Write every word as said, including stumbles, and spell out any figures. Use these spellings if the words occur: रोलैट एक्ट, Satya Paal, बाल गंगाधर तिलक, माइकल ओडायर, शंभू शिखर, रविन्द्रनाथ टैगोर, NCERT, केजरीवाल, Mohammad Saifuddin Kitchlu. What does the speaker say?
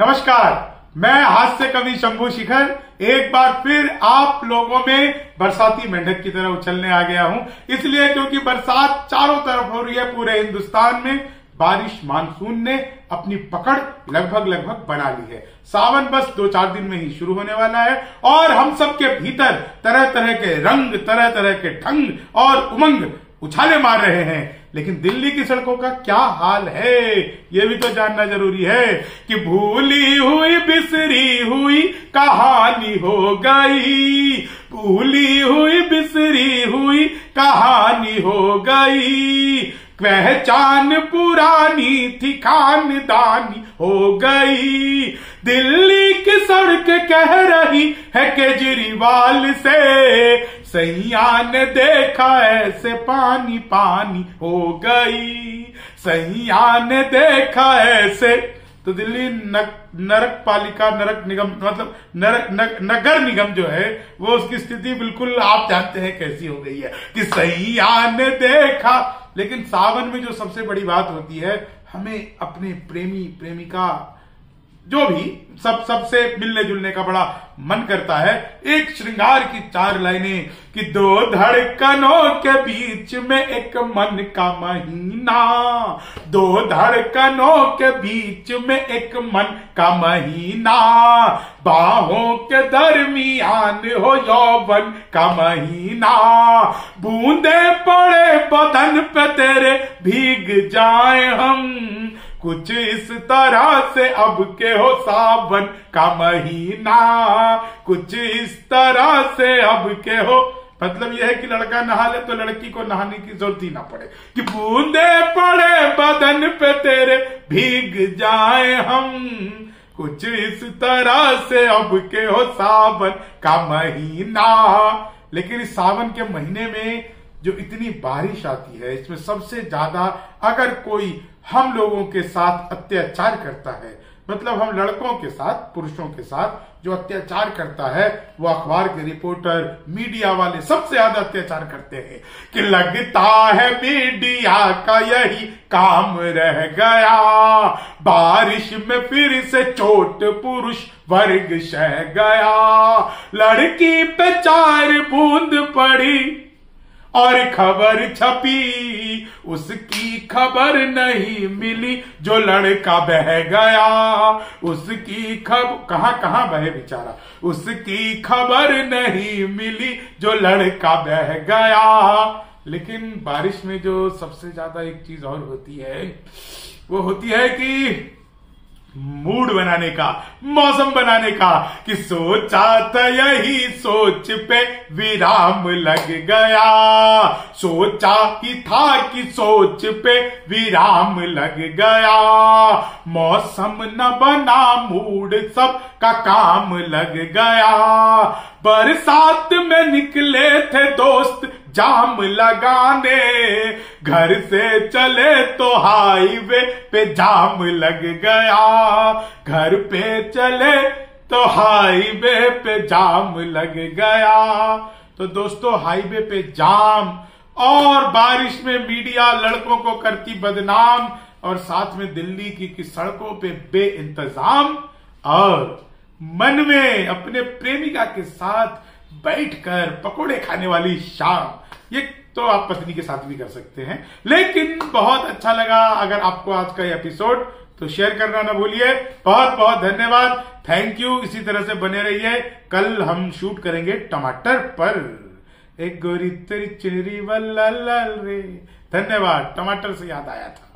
नमस्कार, मैं हास्य कवि शंभू शिखर एक बार फिर आप लोगों में बरसाती मेंढक की तरह उछलने आ गया हूं। इसलिए क्योंकि बरसात चारों तरफ हो रही है। पूरे हिंदुस्तान में बारिश मानसून ने अपनी पकड़ लगभग लगभग बना ली है। सावन बस दो चार दिन में ही शुरू होने वाला है और हम सबके भीतर तरह तरह के रंग, तरह तरह के ठंग और उमंग उछाले मार रहे हैं। लेकिन दिल्ली की सड़कों का क्या हाल है, यह भी तो जानना जरूरी है। कि भूली हुई बिसरी हुई कहानी हो गई, भूली हुई बिसरी हुई कहानी हो गई, पहचान पुरानी थी खानदानी हो गई। दिल्ली की सड़क कह रही है केजरीवाल से, सैया ने देखा ऐसे पानी पानी हो गई, सैया ने देखा ऐसे। तो दिल्ली नरक पालिका, नरक निगम, मतलब नरक न, नगर निगम जो है वो, उसकी स्थिति बिल्कुल आप जानते हैं कैसी हो गई है कि सैया ने देखा। लेकिन सावन में जो सबसे बड़ी बात होती है, हमें अपने प्रेमी प्रेमिका जो भी सब सबसे मिलने जुलने का बड़ा मन करता है। एक श्रृंगार की चार लाइनें कि दो धड़कनों के बीच में एक मन का महीना, दो धड़कनों के बीच में एक मन का महीना, बाहों के दरमियान हो यौवन का महीना, बूंदे पड़े बदन पे तेरे भीग जाए हम, कुछ इस तरह से अब के हो सावन का महीना, कुछ इस तरह से अब के हो। मतलब यह है कि लड़का नहा ले तो लड़की को नहाने की जरूरत ही ना पड़े। कि बूंदे पड़े बदन पे तेरे भीग जाए हम, कुछ इस तरह से अब के हो सावन का महीना। लेकिन इस सावन के महीने में जो इतनी बारिश आती है, इसमें सबसे ज्यादा अगर कोई हम लोगों के साथ अत्याचार करता है, मतलब हम लड़कों के साथ, पुरुषों के साथ जो अत्याचार करता है, वो अखबार के रिपोर्टर, मीडिया वाले सबसे ज्यादा अत्याचार करते हैं। कि लगता है मीडिया का यही काम रह गया, बारिश में फिर से चोट पुरुष वर्ग सह गया, लड़की पे चार बूंद पड़ी और खबर छपी, उसकी खबर नहीं मिली जो लड़का बह गया, उसकी खबर कहां कहां बहे बेचारा, उसकी खबर नहीं मिली जो लड़का बह गया। लेकिन बारिश में जो सबसे ज्यादा एक चीज और होती है, वो होती है कि मूड बनाने का, मौसम बनाने का। कि सोचा था यही सोच पे विराम लग गया, सोचा ही था कि सोच पे विराम लग गया, मौसम न बना मूड सब का काम लग गया, बरसात में निकले थे दोस्त जाम लगाने, घर से चले तो हाईवे पे जाम लग गया, घर पे चले तो हाईवे पे जाम लग गया। तो दोस्तों, हाईवे पे जाम और बारिश में मीडिया लड़कों को करती बदनाम, और साथ में दिल्ली की, की सड़कों पे बेइंतजाम, और मन में अपने प्रेमिका के साथ बैठकर पकोड़े खाने वाली शाम, ये तो आप पत्नी के साथ भी कर सकते हैं। लेकिन बहुत अच्छा लगा। अगर आपको आज का ये एपिसोड, तो शेयर करना ना भूलिए। बहुत बहुत धन्यवाद, थैंक यू। इसी तरह से बने रहिए। कल हम शूट करेंगे टमाटर पर, एक गोरी तेरी चेहरी वाला लाल रे। धन्यवाद, टमाटर से याद आया था।